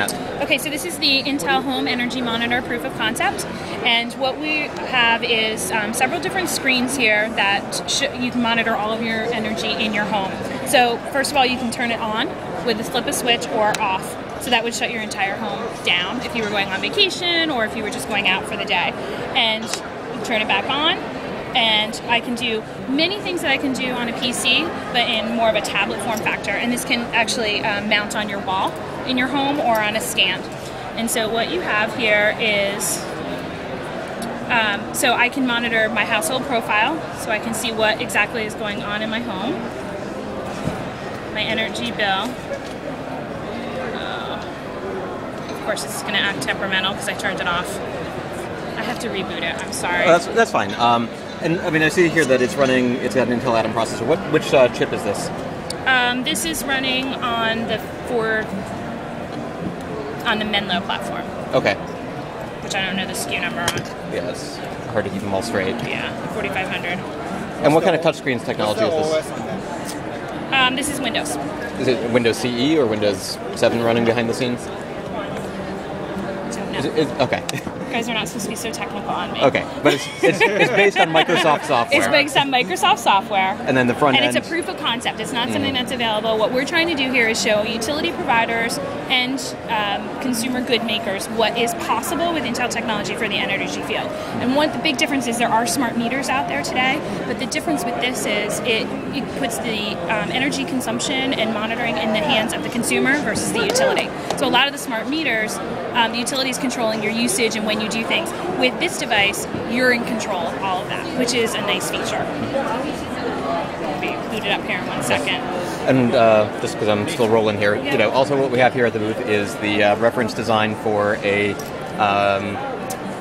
up? Okay, so this is the Intel Home Energy Monitor proof of concept, and what we have is several different screens here that you can monitor all of your energy in your home. So first of all, you can turn it on with the flip of a switch or off. So that would shut your entire home down if you were going on vacation or if you were just going out for the day. And turn it back on, and I can do many things that I can do on a PC, but in more of a tablet form factor. And this can actually mount on your wall in your home or on a stand. And so what you have here is, so I can monitor my household profile, so I can see what exactly is going on in my home, my energy bill. Of course, it's going to act temperamental because I turned it off. I have to reboot it. I'm sorry. Oh, that's fine. And I mean, I see here that it's running. It's got an Intel Atom processor. Which chip is this? This is running on the Menlo platform. Okay. Which I don't know the SKU number on. Yes. Hard to keep them all straight. Yeah, 4500. And what kind of touchscreen technology is this? This is Windows. Is it Windows CE or Windows 7 running behind the scenes? Okay. You guys are not supposed to be so technical on me. Okay, but it's based on Microsoft software. It's based on Microsoft software. And then the front end. And it's a proof of concept. It's not something that's available. What we're trying to do here is show utility providers and consumer good makers what is possible with Intel technology for the energy field. And one of the big difference is there are smart meters out there today, but the difference with this is it puts the energy consumption and monitoring in the hands of the consumer versus the utility. So a lot of the smart meters, the utility is controlling your usage and when you do things. With this device, you're in control of all of that, which is a nice feature. Let me boot it up here in 1 second. And just because I'm still rolling here, you know, also what we have here at the booth is the reference design for a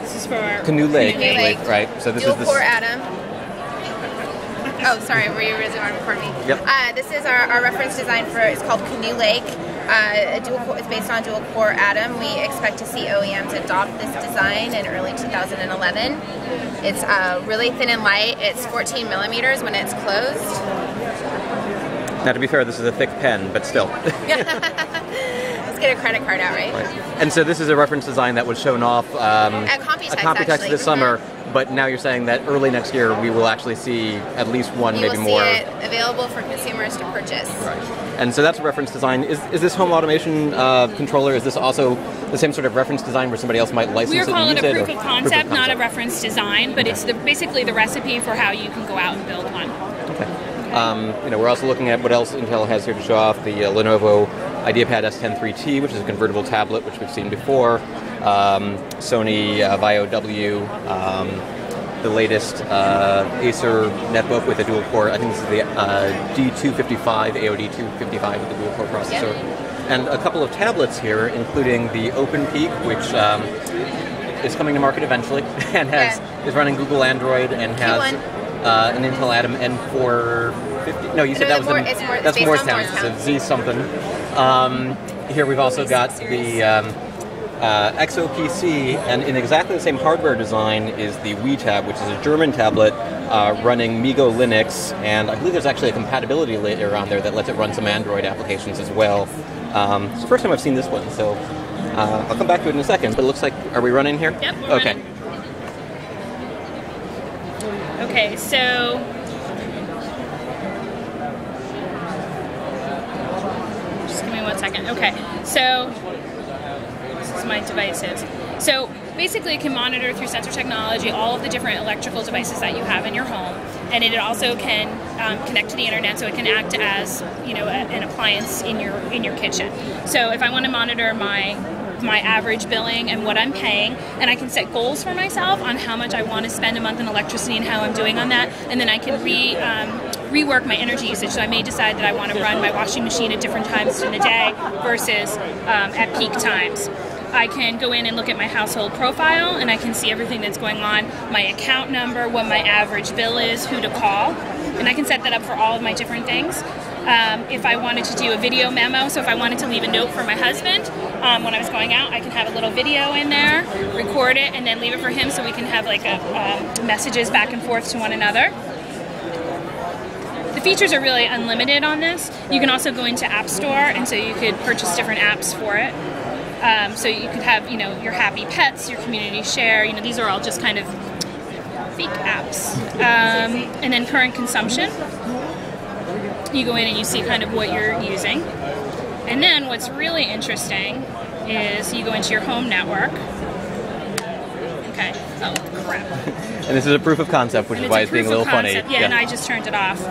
this is for Canoe Lake, right? So this is the Dual Core Atom. Oh, sorry, were you raising your arm for me? Yep. This is our reference design for. It's called Canoe Lake. It's based on dual core Atom. We expect to see OEMs adopt this design in early 2011. It's really thin and light. It's 14 millimeters when it's closed. Now, to be fair, this is a thick pen, but still. Let's get a credit card out, right? And so this is a reference design that was shown off at Computex this summer. But now you're saying that early next year we will actually see at least one, maybe more. You will see it available for consumers to purchase. Right. And so that's reference design. Is this home automation controller, is this also the same sort of reference design where somebody else might license it and use it? We're calling it a proof of concept, not a reference design, but it's basically the recipe for how you can go out and build one. Okay. You know, we're also looking at what else Intel has here to show off, the Lenovo IdeaPad S103T, which is a convertible tablet, which we've seen before. Sony Vaio W, the latest Acer netbook with a dual core. I think this is the D255, AOD255 with the dual core processor. Yeah. And a couple of tablets here, including the OpenPeak, which is coming to market eventually, and has is running Google Android and has an Intel Atom N450. No, you said that was that's Moorestown, so Z something. Here we've also got the XOPC, and in exactly the same hardware design is the WeTab, which is a German tablet running MeeGo Linux, and I believe there's actually a compatibility layer on there that lets it run some Android applications as well. It's the first time I've seen this one, so I'll come back to it in a second, but it looks like, are we running here? Yep, we're okay. Running. Okay, so just give me 1 second. Okay, so my devices. So basically it can monitor through sensor technology all of the different electrical devices that you have in your home, and it also can connect to the internet, so it can act as, you know, an appliance in your kitchen. So if I want to monitor my average billing and what I'm paying, and I can set goals for myself on how much I want to spend a month on electricity and how I'm doing on that, and then I can rework my energy usage. So I may decide that I want to run my washing machine at different times in the day versus at peak times. I can go in and look at my household profile, and I can see everything that's going on, my account number, what my average bill is, who to call, and I can set that up for all of my different things. If I wanted to do a video memo, so if I wanted to leave a note for my husband when I was going out, I can have a little video in there, record it, and then leave it for him so we can have like messages back and forth to one another. The features are really unlimited on this. You can also go into App Store, and so you could purchase different apps for it. So you could have, you know, your Happy Pets, your Community Share, you know, these are all just kind of fake apps. And then current consumption. You go in and you see kind of what you're using. And then what's really interesting is you go into your home network. Okay. Oh, crap. And this is a proof of concept, which is why it's being a little funny. Yeah, and I just turned it off.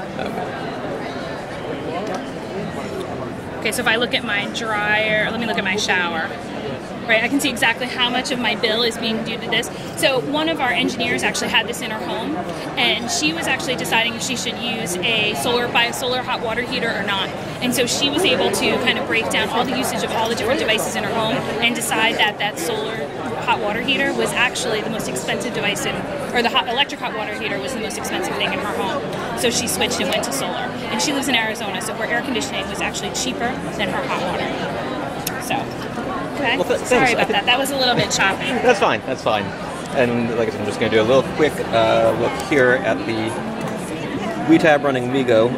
Okay, so if I look at my dryer, let me look at my shower. Right, I can see exactly how much of my bill is being due to this. So one of our engineers actually had this in her home, and she was actually deciding if she should use a solar hot water heater or not. And so she was able to kind of break down all the usage of all the different devices in her home and decide that that solar hot water heater was actually the most expensive device in, or the electric hot water heater was the most expensive thing in her home. So she switched and went to solar. And she lives in Arizona, so her air conditioning was actually cheaper than her hot water. So. Okay. Well, sorry about that. That was a little bit choppy. That's fine. That's fine. And like I said, I'm just going to do a little quick look here at the WeTab running MeeGo.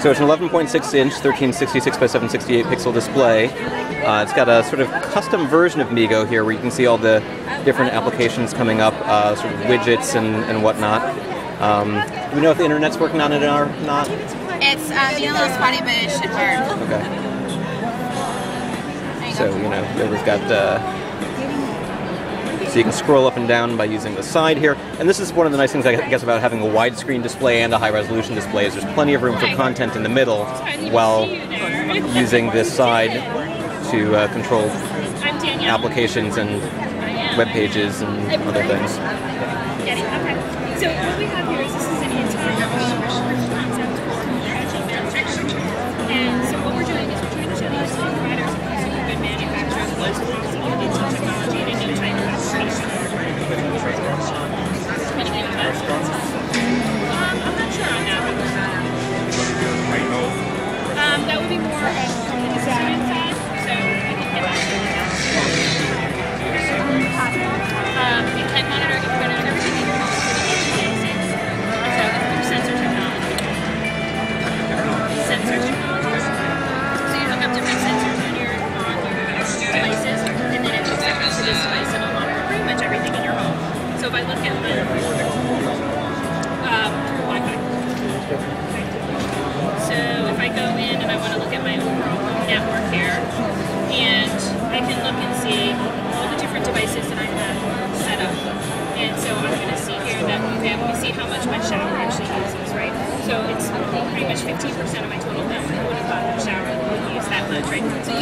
So it's an 11.6-inch, 1366 by 768 pixel display. It's got a sort of custom version of MeeGo here, where you can see all the different applications coming up, sort of widgets and whatnot. Do we know if the internet's working on it or not? It's being a little spotty, but it should work. Okay. You so, you know, here we've got, so you can scroll up and down by using the side here. And this is one of the nice things, I guess, about having a widescreen display and a high-resolution display, is there's plenty of room for content in the middle while using this side to control applications and web pages and other things. Okay. So what we have here is this is an Intel And so what we're doing is we're trying to show these providers of consumer good manufacturers what's using Intel technology in a new type of application. I'm not sure on that one. That would be more on the design side, so I can get back to that. You can monitor everything in your home for the HDA6. So it's through sensor technology. Sensor technology. This device and it'll monitor pretty much everything in your home. So if I look at the Wi-Fi. So if I go in and I want to look at my overall home network here, and I can look and see all the different devices that I have set up. And so I'm going to see here that okay, I'm going to see how much my shower actually uses, right? So it's pretty much 15% of my total bill. I would have thought the shower would use that much, right? So